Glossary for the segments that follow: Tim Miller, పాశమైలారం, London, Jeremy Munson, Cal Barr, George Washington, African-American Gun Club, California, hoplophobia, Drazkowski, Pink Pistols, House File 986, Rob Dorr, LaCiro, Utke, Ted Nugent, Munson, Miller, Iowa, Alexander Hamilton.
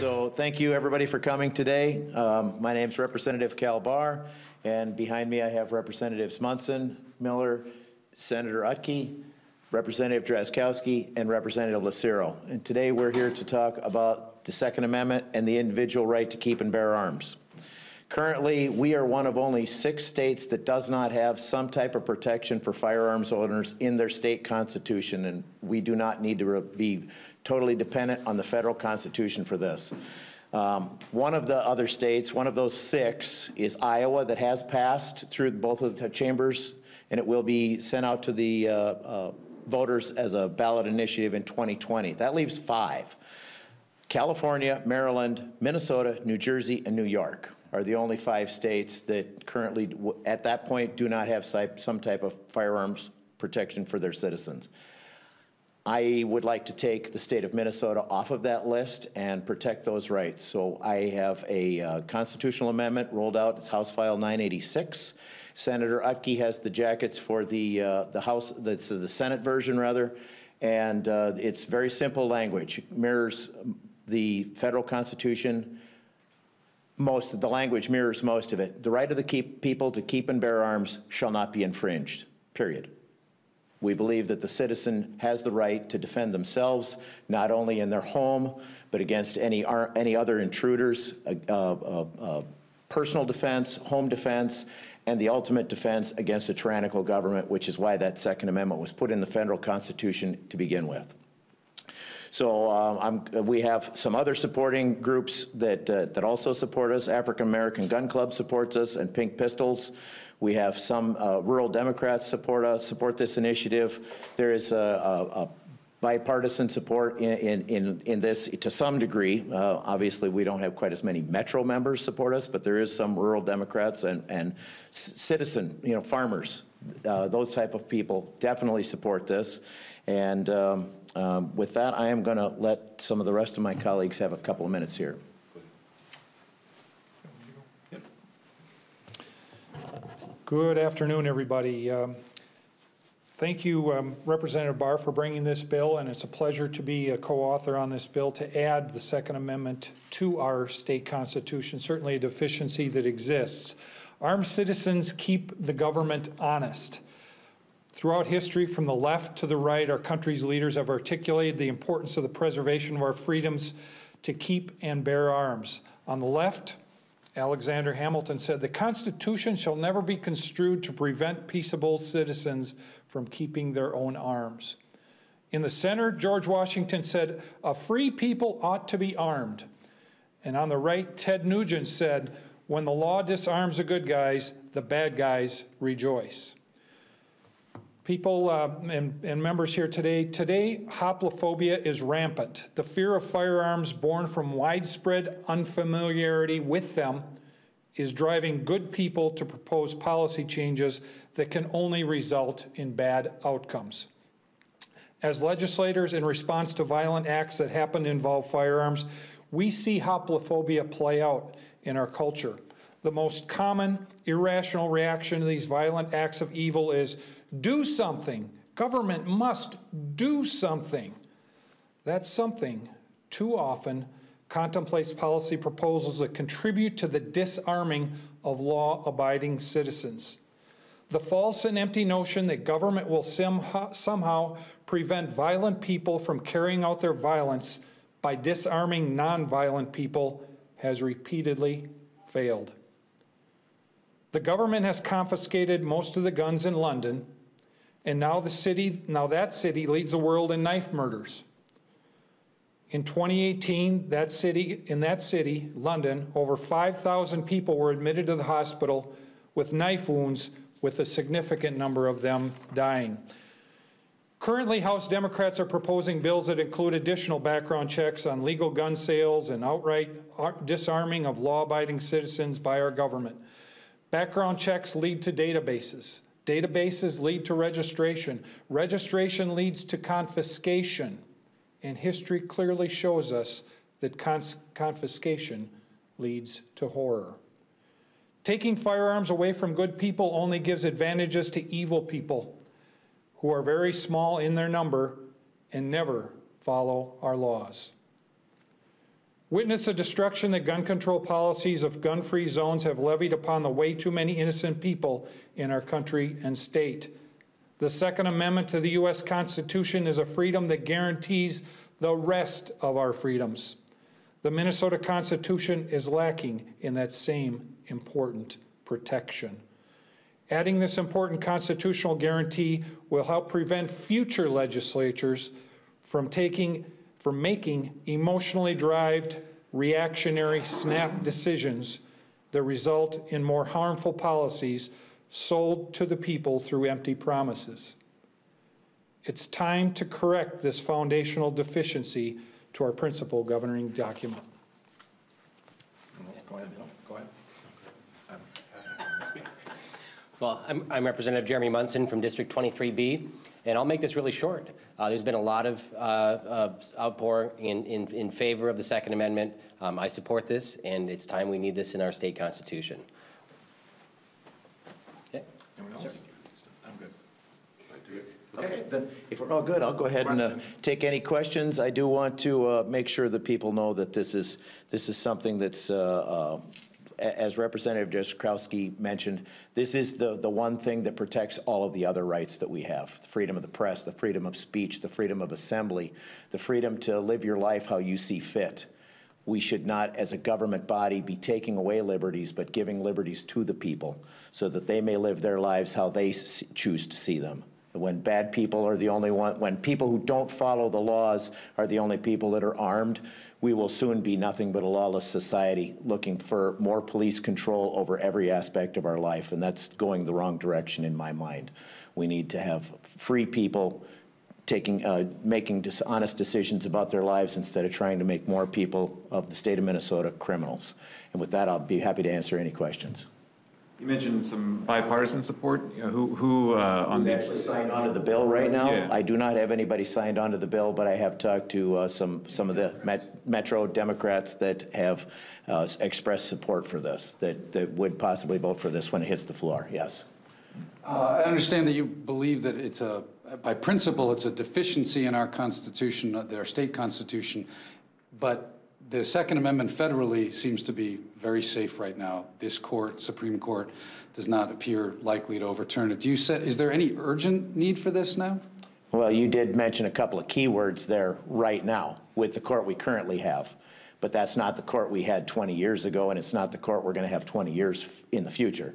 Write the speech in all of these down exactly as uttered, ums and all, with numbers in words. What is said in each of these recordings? So thank you everybody for coming today. Um, my name's Representative Cal Barr, and behind me I have Representatives Munson, Miller, Senator Utke, Representative Drazkowski, and Representative LaCiro. And today we're here to talk about the Second Amendment and the individual right to keep and bear arms. Currently, we are one of only six states that does not have some type of protection for firearms owners in their state constitution, and we do not need to be totally dependent on the federal constitution for this. Um, one of the other states, one of those six, is Iowa, that has passed through both of the chambers, and it will be sent out to the uh, uh, voters as a ballot initiative in twenty twenty. That leaves five. California, Maryland, Minnesota, New Jersey, and New York are the only five states that currently, at that point, do not have some type of firearms protection for their citizens. I would like to take the state of Minnesota off of that list and protect those rights. So I have a uh, constitutional amendment rolled out. It's House File nine eighty-six. Senator Utke has the jackets for the uh, the House, that's uh, the Senate version rather, and uh, it's very simple language. It mirrors the federal constitution. Most of the language mirrors most of it. The right of the keep, people to keep and bear arms shall not be infringed, period. We believe that the citizen has the right to defend themselves, not only in their home, but against any, any other intruders, uh, uh, uh, personal defense, home defense, and the ultimate defense against a tyrannical government, which is why that Second Amendment was put in the federal constitution to begin with. So um, I'm, we have some other supporting groups that, uh, that also support us. African-American Gun Club supports us, and Pink Pistols. We have some uh, rural Democrats support us, support this initiative. There is a, a, a bipartisan support in, in, in, in this to some degree. Uh, obviously, we don't have quite as many Metro members support us, but there is some rural Democrats and, and citizen, you know, farmers, uh, those type of people definitely support this. And um, Um, with that, I am going to let some of the rest of my colleagues have a couple of minutes here. Good afternoon, everybody. Um, thank you, um, Representative Barr, for bringing this bill, and it's a pleasure to be a co-author on this bill to add the Second Amendment to our state constitution, certainly a deficiency that exists. Armed citizens keep the government honest. Throughout history, from the left to the right, our country's leaders have articulated the importance of the preservation of our freedoms to keep and bear arms. On the left, Alexander Hamilton said, "The Constitution shall never be construed to prevent peaceable citizens from keeping their own arms." In the center, George Washington said, "A free people ought to be armed." And on the right, Ted Nugent said, "When the law disarms the good guys, the bad guys rejoice." People uh, and, and members here today, today hoplophobia is rampant. The fear of firearms born from widespread unfamiliarity with them is driving good people to propose policy changes that can only result in bad outcomes. As legislators, in response to violent acts that happen to involve firearms, we see hoplophobia play out in our culture. The most common irrational reaction to these violent acts of evil is, "Do something. Government must do something." That something too often contemplates policy proposals that contribute to the disarming of law-abiding citizens. The false and empty notion that government will somehow prevent violent people from carrying out their violence by disarming nonviolent people has repeatedly failed. The government has confiscated most of the guns in London, and now the city, now that city leads the world in knife murders. In twenty eighteen, that city, in that city, London, over five thousand people were admitted to the hospital with knife wounds, with a significant number of them dying. Currently, House Democrats are proposing bills that include additional background checks on legal gun sales and outright disarming of law-abiding citizens by our government. Background checks lead to databases. Databases lead to registration. Registration leads to confiscation. And history clearly shows us that confiscation leads to horror. Taking firearms away from good people only gives advantages to evil people who are very small in their number and never follow our laws. Witness the destruction that gun control policies of gun-free zones have levied upon the way too many innocent people in our country and state. The Second Amendment to the U S Constitution is a freedom that guarantees the rest of our freedoms. The Minnesota Constitution is lacking in that same important protection. Adding this important constitutional guarantee will help prevent future legislatures from taking for making emotionally driven, reactionary, snap decisions that result in more harmful policies sold to the people through empty promises. It's time to correct this foundational deficiency to our principal governing document. Go ahead, Bill. Go ahead. I'm, I'm speaking. Well, I'm, I'm Representative Jeremy Munson from District twenty-three B, and I'll make this really short. Uh, there's been a lot of uh, uh, outpour in, in, in favor of the Second Amendment. Um, I support this, and it's time we need this in our state constitution. Okay. Anyone else? Sir? I'm good. I do. Okay. Then, if we're all good, I'll go ahead questions. and uh, take any questions. I do want to uh, make sure that people know that this is this is something that's. Uh, uh, As Representative Drazkowski mentioned, this is the, the one thing that protects all of the other rights that we have. The freedom of the press, the freedom of speech, the freedom of assembly, the freedom to live your life how you see fit. We should not, as a government body, be taking away liberties, but giving liberties to the people so that they may live their lives how they choose to see them. When bad people are the only one, when people who don't follow the laws are the only people that are armed, we will soon be nothing but a lawless society looking for more police control over every aspect of our life, and that's going the wrong direction in my mind. We need to have free people taking, uh, making dishonest decisions about their lives instead of trying to make more people of the state of Minnesota criminals. And with that, I'll be happy to answer any questions. You mentioned some bipartisan support. You know, who who uh, on Who's the actually signed onto the bill right now? Yeah. I do not have anybody signed onto the bill, but I have talked to uh, some some of the met, Metro Democrats that have uh, expressed support for this. That that would possibly vote for this when it hits the floor. Yes. Uh, I understand that you believe that it's a by principle it's a deficiency in our constitution, our state constitution, but. The Second Amendment federally seems to be very safe right now. This court, Supreme Court, does not appear likely to overturn it. Do you say, is there any urgent need for this now? Well, you did mention a couple of key words there right now with the court we currently have. But that's not the court we had twenty years ago, and it's not the court we're going to have twenty years in the future.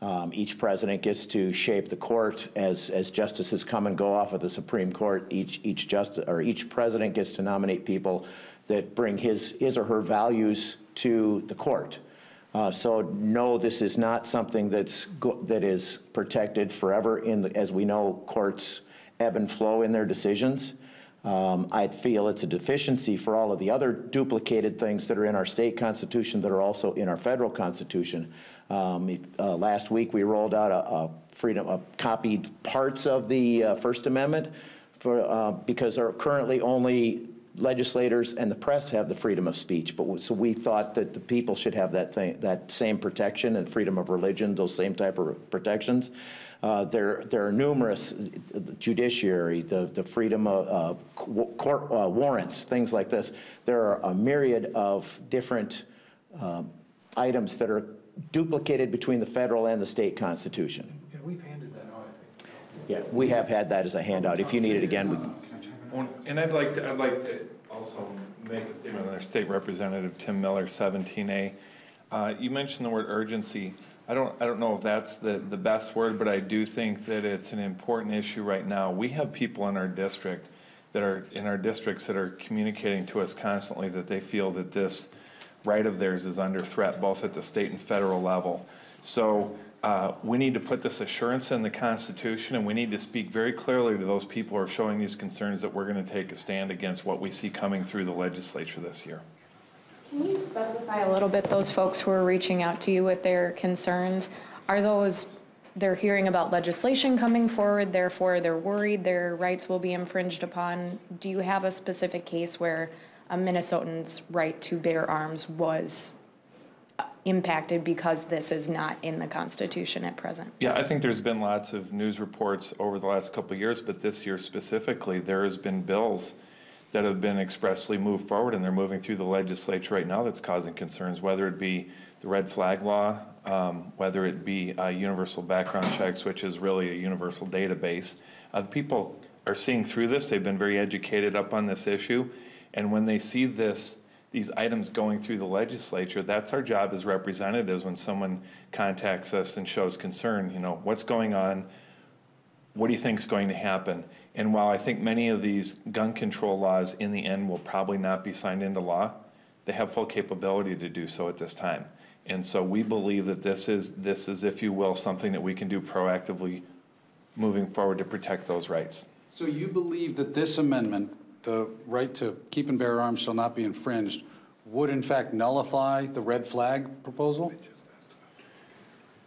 Um, each president gets to shape the court as, as justices come and go off of the Supreme Court. Each, each, justice, or each president gets to nominate people that bring his, his or her values to the court. Uh, so no, this is not something that's go that is protected forever in the, as we know, courts ebb and flow in their decisions. Um, I feel it's a deficiency for all of the other duplicated things that are in our state constitution that are also in our federal constitution. Um, uh, last week we rolled out a, a freedom, a copied parts of the uh, First Amendment for, uh, because there are currently only legislators and the press have the freedom of speech, but so we thought that the people should have that thing, that same protection, and freedom of religion, those same type of protections. Uh, there, there are numerous the judiciary, the the freedom of uh, court uh, warrants, things like this. There are a myriad of different um, items that are duplicated between the federal and the state constitution. Yeah, we've handed that out, I think. Yeah, we have had that as a handout. If you need it again, we. And I'd like to, I'd like to also make a statement on our State Representative Tim Miller, seventeen A. Uh, you mentioned the word urgency. I don't, I don't know if that's the, the best word, but I do think that it's an important issue right now. We have people in our district that are in our districts that are communicating to us constantly that they feel that this right of theirs is under threat, both at the state and federal level. So. Uh, we need to put this assurance in the Constitution, and we need to speak very clearly to those people who are showing these concerns that we're going to take a stand against what we see coming through the legislature this year. Can you specify a little bit those folks who are reaching out to you with their concerns? Are those, they're hearing about legislation coming forward, therefore they're worried their rights will be infringed upon? Do you have a specific case where a Minnesotan's right to bear arms was impacted because this is not in the Constitution at present? Yeah, I think there's been lots of news reports over the last couple of years, but this year specifically, there has been bills that have been expressly moved forward, and they're moving through the legislature right now, that's causing concerns, whether it be the red flag law, um, whether it be uh, universal background checks, which is really a universal database. Uh, the people are seeing through this. They've been very educated up on this issue. And when they see this, these items going through the legislature, that's our job as representatives. When someone contacts us and shows concern, you know, what's going on? What do you think is going to happen? And while I think many of these gun control laws in the end will probably not be signed into law, they have full capability to do so at this time. And so we believe that this is, this is, if you will, something that we can do proactively moving forward to protect those rights. So you believe that this amendment, the right to keep and bear arms shall not be infringed, would in fact nullify the red flag proposal?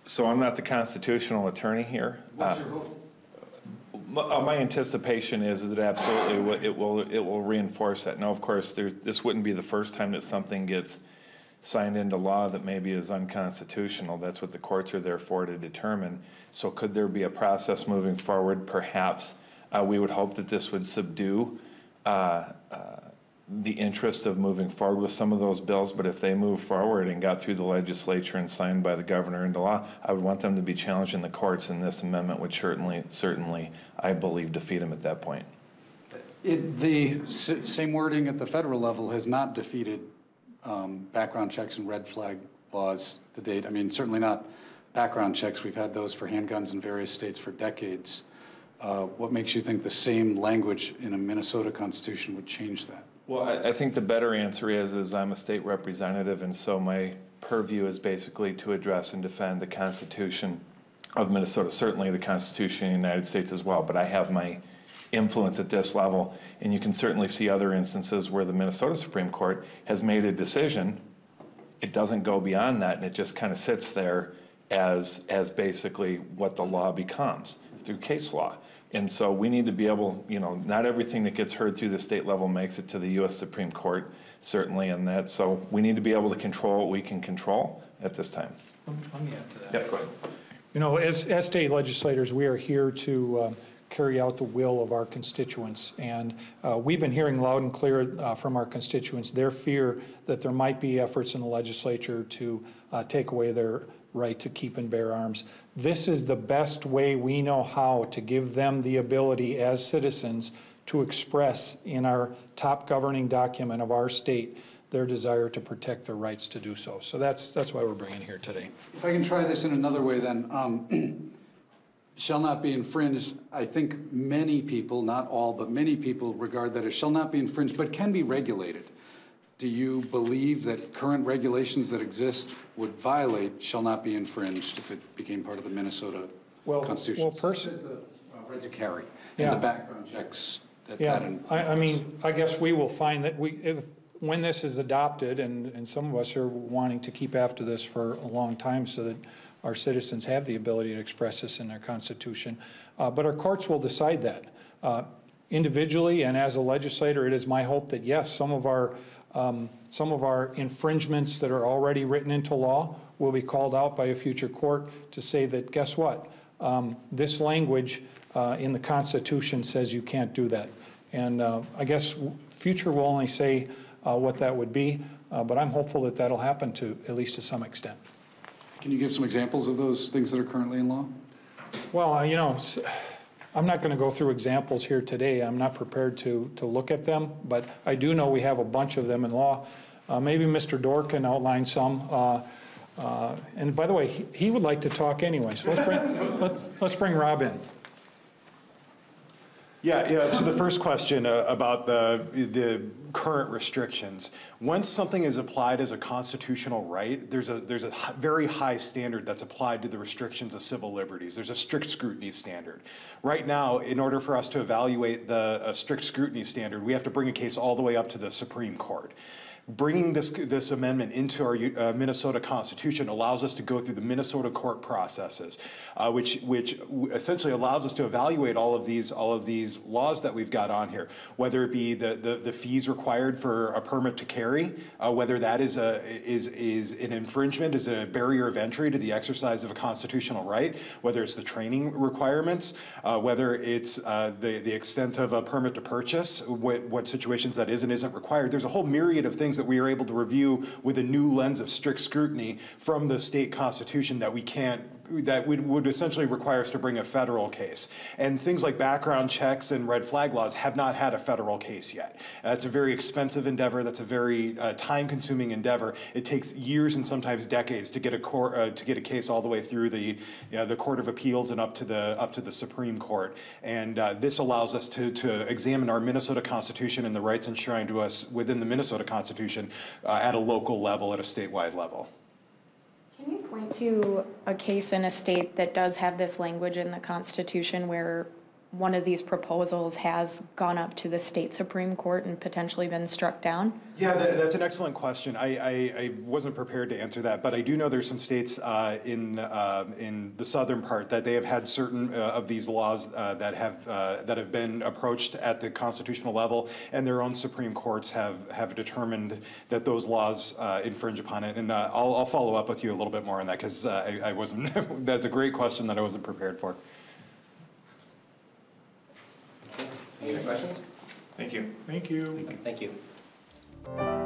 So I'm not the constitutional attorney here. What's your hope? Uh, my anticipation is that absolutely it will, it will reinforce that. Now, of course, there, this wouldn't be the first time that something gets signed into law that maybe is unconstitutional. That's what the courts are there for, to determine. So could there be a process moving forward? Perhaps. Uh, we would hope that this would subdue uh, uh, the interest of moving forward with some of those bills, but if they move forward and got through the legislature and signed by the governor into law, I would want them to be challenged in the courts, and this amendment would certainly, certainly, I believe, defeat them at that point. It, the s same wording at the federal level has not defeated um, background checks and red flag laws to date. I mean, certainly not background checks. We've had those for handguns in various states for decades. Uh, what makes you think the same language in a Minnesota constitution would change that? Well, I, I think the better answer is, is I'm a state representative, and so my purview is basically to address and defend the Constitution of Minnesota, certainly the Constitution of the United States as well, but I have my influence at this level, and you can certainly see other instances where the Minnesota Supreme Court has made a decision. It doesn't go beyond that, and it just kind of sits there as, as basically what the law becomes through case law. And so we need to be able, you know, not everything that gets heard through the state level makes it to the U S Supreme Court, certainly, and that. So we need to be able to control what we can control at this time. Let me add to that. Yeah, go ahead. You know, as, as state legislators, we are here to um, carry out the will of our constituents. And uh, we've been hearing loud and clear uh, from our constituents their fear that there might be efforts in the legislature to uh, take away their right to keep and bear arms. This is the best way we know how to give them the ability as citizens to express in our top governing document of our state their desire to protect their rights to do so. So that's, that's why we're bringing here today. If I can try this in another way then. Um, shall not be infringed, I think many people, not all, but many people regard that as shall not be infringed, but can be regulated. Do you believe that current regulations that exist would violate shall not be infringed if it became part of the Minnesota well, Constitution? Well, personally, the uh, right to carry yeah. and the background checks. That yeah, pattern I, I mean, I guess we will find that we, if, when this is adopted, and, and some of us are wanting to keep after this for a long time so that our citizens have the ability to express this in their Constitution, uh, but our courts will decide that. Uh, individually and as a legislator, it is my hope that, yes, some of our Um, some of our infringements that are already written into law will be called out by a future court to say that, guess what? Um, this language uh, in the Constitution says you can't do that. And uh, I guess future will only say uh, what that would be, uh, but I'm hopeful that that'll happen to, at least to some extent. Can you give some examples of those things that are currently in law? Well, uh, you know, I'm not going to go through examples here today. I'm not prepared to, to look at them, but I do know we have a bunch of them in law. Uh, maybe Mister Dorr can outline some. Uh, uh, and by the way, he, he would like to talk anyway, so let's bring, let's, let's bring Rob in. Yeah, yeah, to the first question uh, about the, the current restrictions. Once something is applied as a constitutional right, there's a, there's a very high standard that's applied to the restrictions of civil liberties. There's a strict scrutiny standard. Right now, in order for us to evaluate the uh, strict scrutiny standard, we have to bring a case all the way up to the Supreme Court. Bringing this, this amendment into our uh, Minnesota Constitution allows us to go through the Minnesota court processes, uh, which, which essentially allows us to evaluate all of these, all of these laws that we've got on here, whether it be the, the, the fees required for a permit to carry, uh, whether that is, a, is, is an infringement, is a barrier of entry to the exercise of a constitutional right, whether it's the training requirements, uh, whether it's uh, the, the extent of a permit to purchase, what, what situations that is and isn't required. There's a whole myriad of things that we are able to review with a new lens of strict scrutiny from the state constitution that we can't, that would, would essentially require us to bring a federal case. And things like background checks and red flag laws have not had a federal case yet. That's uh, a very expensive endeavor. That's a very uh, time-consuming endeavor. It takes years and sometimes decades to get a court, uh, to get a case all the way through the, you know, the Court of Appeals and up to the up to the Supreme Court. And uh, this allows us to to examine our Minnesota Constitution and the rights enshrined to us within the Minnesota Constitution uh, at a local level, at a statewide level. Can you point to a case in a state that does have this language in the Constitution where one of these proposals has gone up to the state Supreme Court and potentially been struck down? Yeah, that, that's an excellent question. I, I, I wasn't prepared to answer that, but I do know there's some states uh, in uh, in the southern part that they have had certain uh, of these laws uh, that have uh, that have been approached at the constitutional level, and their own Supreme Courts have have determined that those laws uh, infringe upon it. And uh, I'll, I'll follow up with you a little bit more on that, because uh, I, I wasn't. That's a great question that I wasn't prepared for. Any other questions? Thank you. Thank you. Thank you. Thank you.